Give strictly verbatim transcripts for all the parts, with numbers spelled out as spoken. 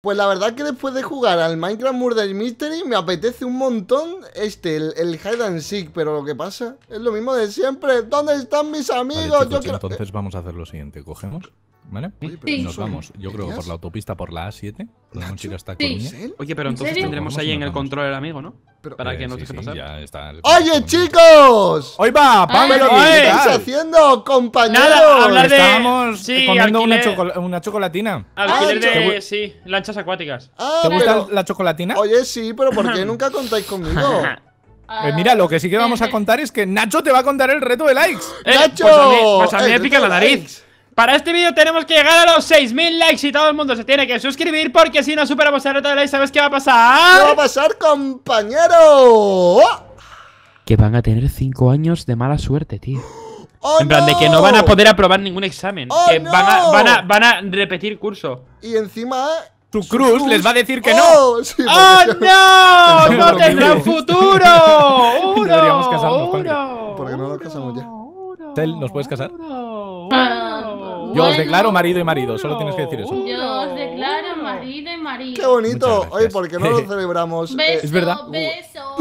Pues la verdad que después de jugar al Minecraft Murder Mystery me apetece un montón este, el, el Hide and Seek, pero lo que pasa es lo mismo de siempre. ¿Dónde están mis amigos? Vale, chicos, yo entonces quiero... vamos a hacer lo siguiente, cogemos, ¿vale? Oye, sí. Nos vamos, yo creo, por la autopista, por la A siete. Podemos ir hasta Coruña. Oye, pero entonces ¿En tendremos ahí en el control el amigo, ¿no? Pero, Para eh, que no sí, deje sí, pasar. Ya está el... ¡Oye, chicos! ¡Hoy va! ¡Pero qué estáis haciendo, compañeros! Nada, hablar de... Estábamos sí, comiendo una, choco una chocolatina. Alquiler ah, de... sí, lanchas acuáticas. Ah, ¿Te gusta pero... la chocolatina? Oye, sí, pero ¿por qué nunca contáis conmigo? Pues mira, lo que sí que vamos a contar es que Nacho te va a contar el reto de likes. Eh, ¡Nacho! Pues a mí, pues a mí me pica la nariz. Para este vídeo tenemos que llegar a los seis mil likes y todo el mundo se tiene que suscribir, porque si no superamos el reto de likes, ¿sabes qué va a pasar? ¿Qué va a pasar, compañero? Que van a tener cinco años de mala suerte, tío. Oh, en plan, no. de que no van a poder aprobar ningún examen. Oh, que no. van, a, van, a, van a repetir curso. Y encima... Tu cruz, cruz les va a decir que oh, no. Sí, ¡Oh, no! ¡No tendrán futuro! ¡Uno! Deberíamos casarnos, uno, porque no nos casamos ya. Sel, ¿nos puedes casar? Uno, uno. Yo bueno, os declaro marido y marido, solo tienes que decir eso. Yo os declaro marido y marido. ¡Qué bonito! Oye, ¿por qué no lo celebramos? Beso, es verdad. Beso,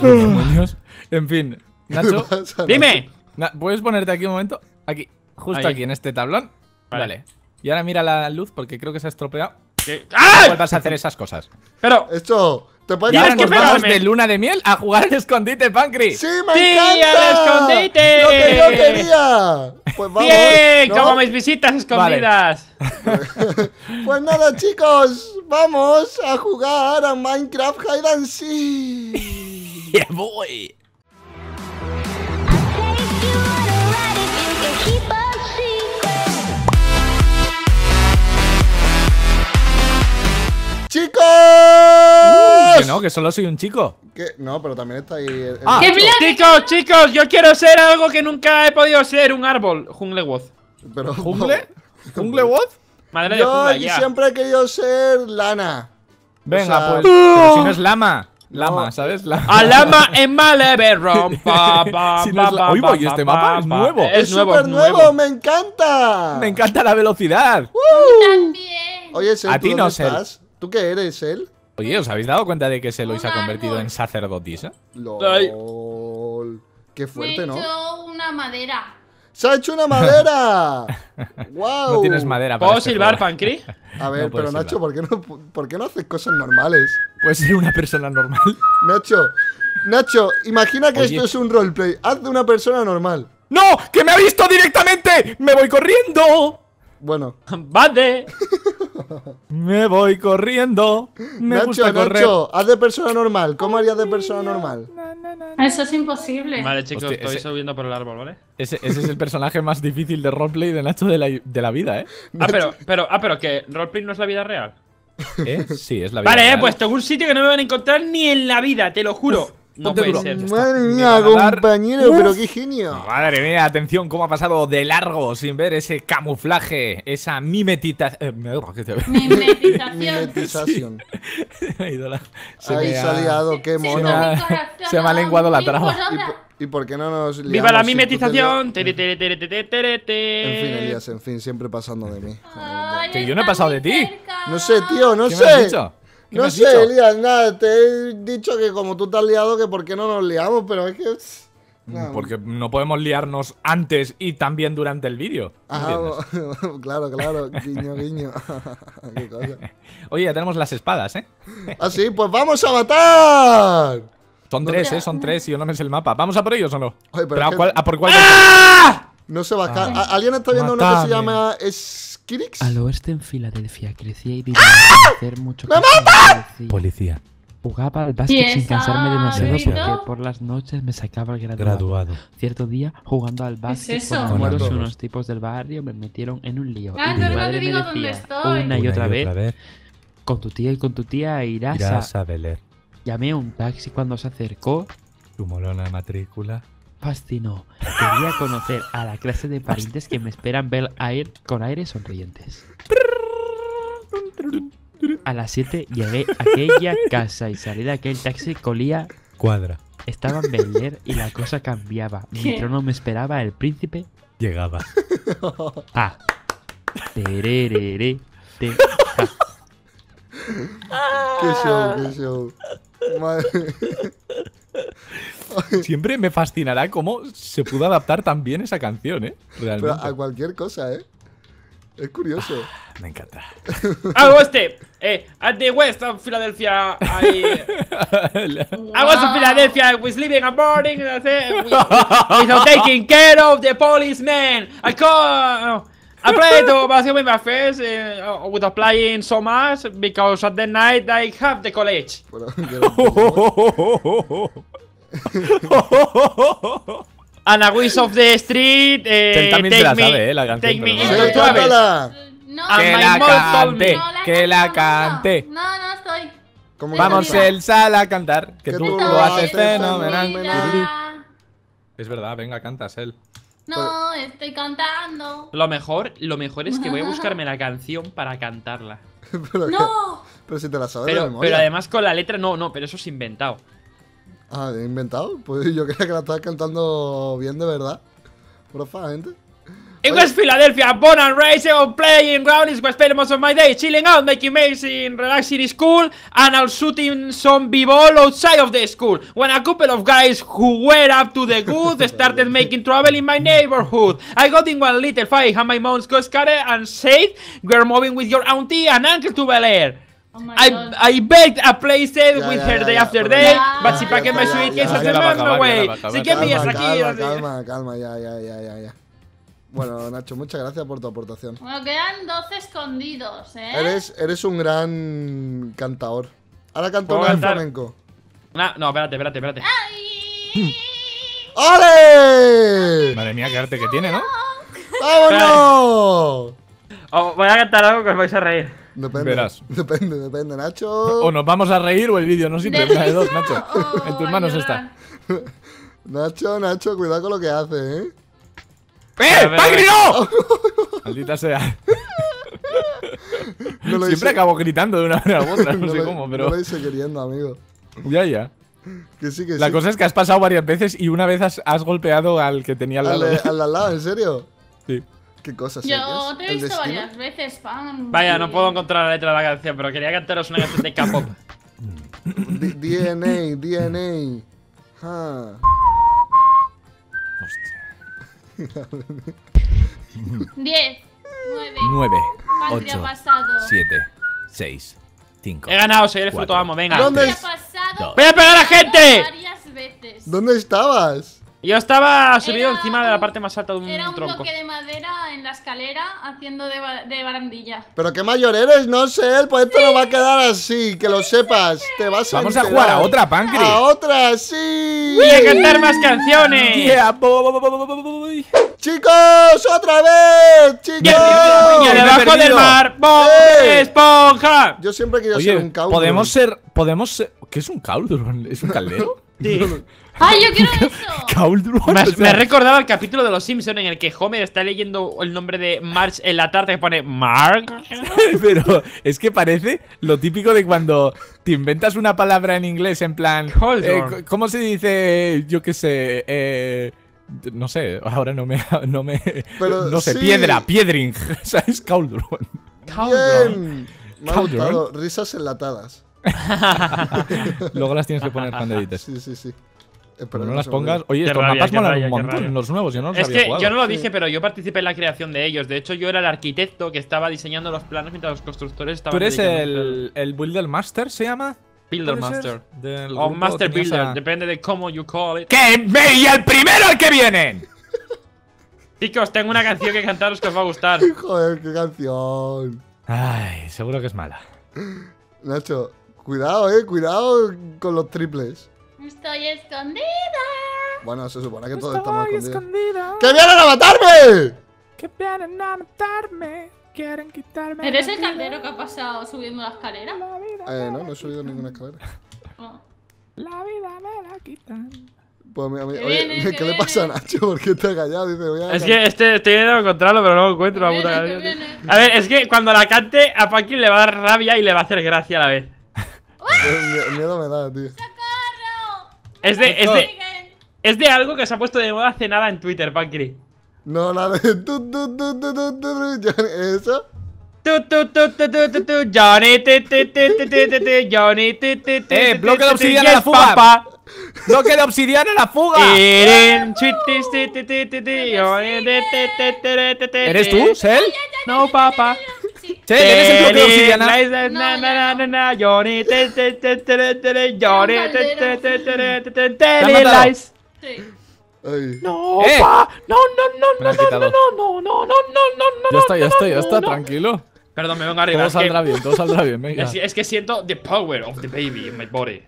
beso. En fin, Nacho, pasa, dime. Nacho? ¿Puedes ponerte aquí un momento? Aquí, justo Ahí. aquí, en este tablón. Vale. vale. Y ahora mira la luz porque creo que se ha estropeado. ¿Qué? ¡Ah! No vuelvas a hacer esas cosas. Pero… Esto… ¿Te puedes ahora nos vamos de luna de miel a jugar al escondite, Pancri. ¡Sí, me sí, encanta! ¡Al escondite! ¡Lo que yo quería! Pues vamos, ¡Bien! ¿no? ¡Como mis visitas escondidas! Vale. Pues nada, chicos, vamos a jugar a Minecraft Hide and Seek. ¡Yeah, boy! ¡Chicos! Uh, que no, que solo soy un chico. ¿Qué? No, pero también está ahí el, el ah, Chicos, chicos, yo quiero ser algo que nunca he podido ser, un árbol. Junglewood. Pero ¿Jungle? ¿Junglewood? Madre yo de jungla, ya. Yo siempre he querido ser lana. Venga, o sea, pues… Pero si no es lama. Lama, no. ¿sabes? Lama. A lama en Malebe rompa. Si no es la... Uy, voy, este mapa es nuevo. Es, es nuevo, súper nuevo, nuevo, me encanta. Me encanta la velocidad. Uh. También. Oye, Sel, ¿A ti no, Sel? Estás? ¿Tú qué eres, Sel? Oye, ¿os habéis dado cuenta de que Sel hoy se ha convertido en sacerdotisa? ¡Lol! ¡Qué fuerte, ¿no? Se ha hecho una madera. ¡Se ha hecho una madera! ¡Wow! No tienes madera para… ¿Puedo silbar, Pancri? A ver, pero Nacho, ¿por qué, no, ¿por qué no haces cosas normales? ¿Puedes ser una persona normal? Nacho, Nacho, imagina que esto es un roleplay. Haz de una persona normal. ¡No! ¡Que me ha visto directamente! ¡Me voy corriendo! Bueno. ¡Vale! Me voy corriendo. Me Nacho, gusta correr. Nacho, haz de persona normal. ¿Cómo harías de persona normal? Eso es imposible. Vale, chicos, Hostia, estoy ese, subiendo por el árbol, ¿vale? Ese, ese es el personaje más difícil de roleplay de Nacho de la, de la vida, ¿eh? Ah pero, pero, ah, pero que roleplay no es la vida real. ¿Eh? Sí, es la vida vale, real. Vale, eh, pues tengo un sitio que no me van a encontrar ni en la vida, te lo juro. No puede ser. Madre mía, compañero, pero qué genio. Madre mía, atención, cómo ha pasado de largo sin ver ese camuflaje, esa mimetita. Eh, mimetización. Mimetización. Sí. Ahí se ha liado, qué mono. Se me ha lenguado la trama. ¿Y por qué no nos liamos? ¡Viva la mimetización! En fin, Elías, en fin, siempre pasando de mí. Que yo no he pasado de ti. No sé, tío, no sé. ¿Qué me has dicho? No sé, Elías, nada, te he dicho que como tú te has liado, que por qué no nos liamos, pero es que… Nada. Porque no podemos liarnos antes y también durante el vídeo. Ah, claro, claro, guiño, guiño. Qué cosa. Oye, ya tenemos las espadas, ¿eh? Ah, sí, pues vamos a matar. Son tres, ¿eh? Son tres, y yo no me sé el mapa. ¿Vamos a por ellos o no? Oye, pero pero a, que... cuál, ¿a por cuál? ¡Ah! No se va a… ¿Alguien está viendo uno que se llama… Es... ¿Kirix? Al oeste en Filadelfia crecía y vivía ¡Ah! sin hacer mucho ¡Me mata! Policía. policía. Jugaba al básquet sin cansarme demasiado porque por las noches me sacaba el graduado. graduado. Cierto día, jugando al básquet es con unos, unos tipos del barrio, me metieron en un lío. Ah, y no, mi madre no te digo me decía dónde estoy. Una y otra, una y otra vez, vez, con tu tía y con tu tía irás, irás a... a Beler. Llamé a un taxi cuando se acercó. Tu molona matrícula. Fascinó. Quería conocer a la clase de parientes que me esperan ver air con aires sonrientes. A las siete llegué a aquella casa y salí de aquel taxi colía cuadra. Estaba en Belén y la cosa cambiaba. ¿Qué? Mi trono me esperaba, el príncipe llegaba. Ah. Tererere. Te. Qué show, qué show. Madre. Siempre me fascinará cómo se pudo adaptar tan bien esa canción, ¿eh? Realmente. Pero a cualquier cosa, ¿eh? Es curioso. Ah, me encanta. ¡Al oeste! Eh, ¡At the west of Philadelphia! I, I was in Philadelphia, I was living and boarding without taking care of the policemen. I call... I played to basket with my friends uh, without playing so much because at the night I have the college. And a wish of the street uh, take, la me, sabe, eh, la take me into sí, trouble. No, que, la cante, no, la que la cante, que la cante. No, no estoy. Vamos el sal a cantar, que, que tú, tú lo haces fenomenal. Es verdad, venga, canta, Sel. No, estoy cantando. Lo mejor, lo mejor es que voy a buscarme la canción para cantarla. Pero no. Que, pero si te la sabes pero, de memoria. Pero además con la letra, no, no, pero eso es inventado. Ah, ¿he inventado? Pues yo creía que la estabas cantando bien de verdad. Profundamente. It was Philadelphia, born and raised on playing ground. It was spent most of my day chilling out, making meals in relaxing school, and out shooting some b-ball outside of the school. When a couple of guys who were up to the good started making trouble in my neighborhood, I got in one little fight, and my mom's got scared and said, "We're moving with your auntie and uncle to Bel Air." Oh I, I begged a place with ya, ya, her ya, day ya, after day, ya, but she packed my suitcase and ran away. She gave me a calma, calma, calma, ya, ya, ya, ya, ya. Bueno, Nacho, muchas gracias por tu aportación. Bueno, quedan doce escondidos, ¿eh? Eres, eres un gran cantador. Ahora canta un gran flamenco. No, no, espérate, espérate, espérate. ¡Ole! Madre mía, qué arte que tiene, ¿no? ¡Vámonos! Os voy a cantar algo que os vais a reír. Depende, verás. depende, depende, Nacho. O nos vamos a reír o el vídeo, no siempre. Una de dos, Nacho. Oh, en tus manos está. Nacho, Nacho, cuidado con lo que hace, ¿eh? ¡Eh! ¡Pancri, no! Maldita sea. No siempre hice. Acabo gritando de una manera u otra, no, no sé lo, cómo, pero. No lo hice queriendo, amigo. Ya, ya. Que sí, que La sí. cosa es que has pasado varias veces y una vez has, has golpeado al que tenía al lado. ¿Al, al, al lado, en serio? Sí. ¿Qué cosas? Yo te he visto destino? varias veces, pan. Vaya, no puedo encontrar la letra de la canción, pero quería cantaros una canción de K-pop. D N A, D N A. Huh. diez, nueve, ocho, siete, seis, cinco. He ganado, soy el fruto, vamos, venga. ¿Dónde es? ¡Voy a pegar a gente! Varias veces. ¿Dónde estabas? Yo estaba subido era encima un, de la parte más alta de un, era un tronco. Era un bloque de madera en la escalera haciendo de, ba de barandilla. Pero qué mayor eres, no sé, pues esto sí. no va a quedar así, que lo sepas. Te vas a Vamos a jugar a otra, Pancri. A otra, sí. Voy a cantar más canciones. Yeah, boy. Chicos, otra vez, chicos. Yeah, debajo del mar, Bob eh. Esponja. Yo siempre quiero ser un cauduro. Podemos ser, podemos ser. ¿Qué es un cauduro? ¿Es un caldero? Sí. ¡Ay, yo quiero eso! Me, me recordaba el capítulo de Los Simpsons en el que Homer está leyendo el nombre de Marge en la tarta que pone Marge. Pero es que parece lo típico de cuando te inventas una palabra en inglés en plan… Eh, ¿Cómo se dice? Yo qué sé… Eh… No sé, ahora no me… No, me, Pero no sé, sí. piedra, piedring. O sea, es Cauldron. Cauldron. Me ha gustado. Risas enlatadas. Luego las tienes que poner panderitas. Sí, sí, sí. Pero no las pongas. Oye, estos mapas molan un montón, los nuevos, yo no los había jugado. Es que yo no lo dije, pero yo participé en la creación de ellos. De hecho, yo era el arquitecto que estaba diseñando los planos mientras los constructores estaban... ¿Tú eres el, el Builder Master, se llama? Builder Master. O Master Builder, depende de cómo you call it. ¡Que me y el primero al que vienen! Chicos, tengo una canción que cantaros que os va a gustar. Joder, qué canción. Ay, seguro que es mala. Nacho, cuidado, eh, cuidado con los triples. Estoy escondida. Bueno, se supone que todos estamos escondidos. ¡Que vienen a matarme! ¡Que vienen a matarme! Quieren quitarme. ¿Eres el caldero que ha pasado subiendo la escalera? Eh, no, no he subido ninguna escalera. La vida me la quitan. Pues mira, mira, oye, ¿qué le pasa a Nacho? ¿Por qué está callado? Dice, voy a es que este, estoy viendo a encontrarlo, pero no lo encuentro. La puta a ver, es que cuando la cante, a Pancri le va a dar rabia y le va a hacer gracia a la vez. Miedo me da, tío. Es de, es, de, es de algo que se ha puesto de moda hace nada en Twitter, Pancri. No, la de... ¿Eso? Johnny, Johnny, eh, bloque de obsidiana a la fuga. Bloque de obsidiana a la fuga. ¿Eres tú, Sel? No, papá. Sel, ¿eres el bloque de obsidiana? Johnny, Johnny, Johnny. No, eh. pa, no, no, no, no, no, no, no, no, no, no, no, ya está, ya está, ya está, no, tranquilo. Perdón, me vengo arriba. Todo saldrá que... bien, todo saldrá bien, venga. Es, es que siento the power of the baby in my body.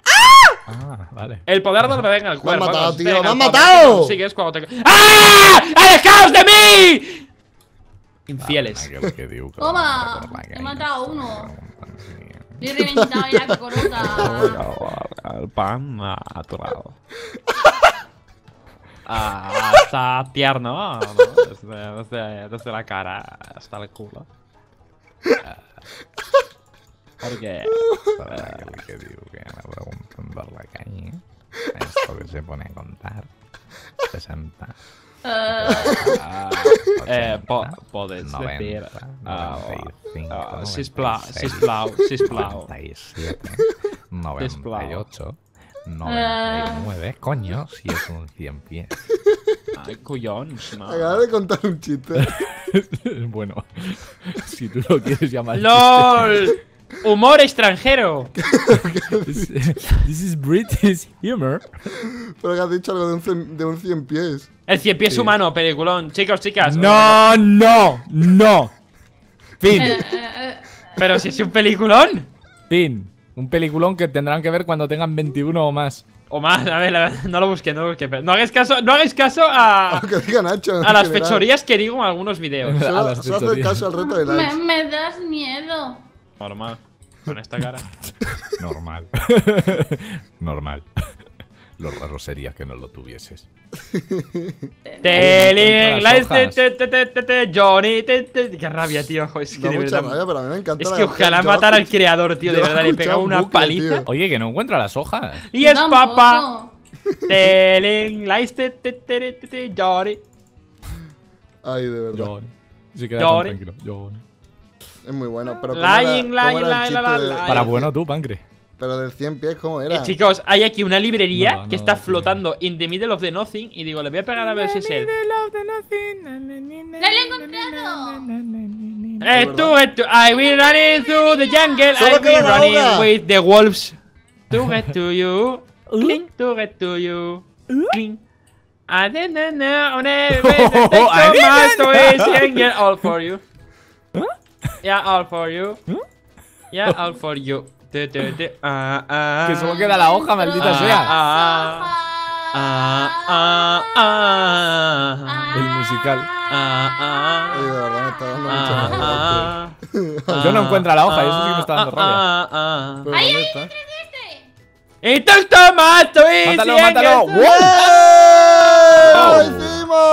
Ah, vale. El poder del bebé en el cuerpo. Me han matado, tío, me, me han matado. Sí, que es cuando te... ¡Ah! ¡Alejaos de mí! Infieles. Toma, he matado a uno. Le he reventado y la corota. Al pan atorado. Ah, está tierno, ¿no? Desde, desde, desde la cara hasta el culo. Porque... Uh, que digo que me preguntan por la calle. Esto que se pone a contar. sesenta. Uh, eh, po podéis noventa, decir... noventa y cinco, sisplau, sisplau, sisplau. noventa y siete, noventa y ocho. noventa y nueve, uh... coño, si es un cien pies. Ay, cuyons, no. Acabas de contar un chiste. Bueno, si tú lo quieres llamar LOL chiste. Humor extranjero. This is British humor. Pero que has dicho algo de un, de un cien pies. El cien pies sí. Humano, peliculón. Chicos, chicas. No, no, no. Fin. Pero si es un peliculón. Fin. Un peliculón que tendrán que ver cuando tengan veintiuno o más. O más, a ver, la verdad, no lo busquen, no lo busquen. No hagáis caso, no hagáis caso a, que diga Nacho, a las general. Fechorías que digo en algunos videos. Solo, a solo hacer caso al reto de likes. Me, me das miedo. Normal, con esta cara. Normal. Normal. Lo raro sería que no lo tuvieses. Johnny, qué rabia, tío. Es que de verdad, pero a mí me encanta. Es que ojalá matara al creador, tío. De verdad, le pegaba una paliza. Oye, que no encuentra las hojas. Y es papa. Johnny. Ay, de verdad. Se queda tranquilo. Johnny. Es muy bueno, pero para bueno tú, Pancri. Pero del cien pies, ¿cómo era? Eh, chicos, hay aquí una librería no, no, que está no, flotando no. in the middle of the nothing. Y digo, le voy a pegar a ver si es él. ¡La he encontrado! Eh, tú, eh, tú. I will run in through the jungle. I will run in with the wolves. To get to you. Cling, to get to you. Cling. I didn't know. Take so much away. Get all for you. Yeah, all for you. Yeah, all for you. Te, te, te. Ah, ah, que solo queda la hoja, maldita ah, sea. Ah, ah, ah, ah, ah, el musical. Ah, ah, ay, de verdad, me está dando ah, mucho ah, rabia, ah, yo no encuentro la hoja, ah, y eso sí que me está dando rabia. Ah, ah, ah, ¡ay, ay, ay, ay! ¡Mátalo, mátalo! ¡Wow! ¡Wow! ¡Hicimos!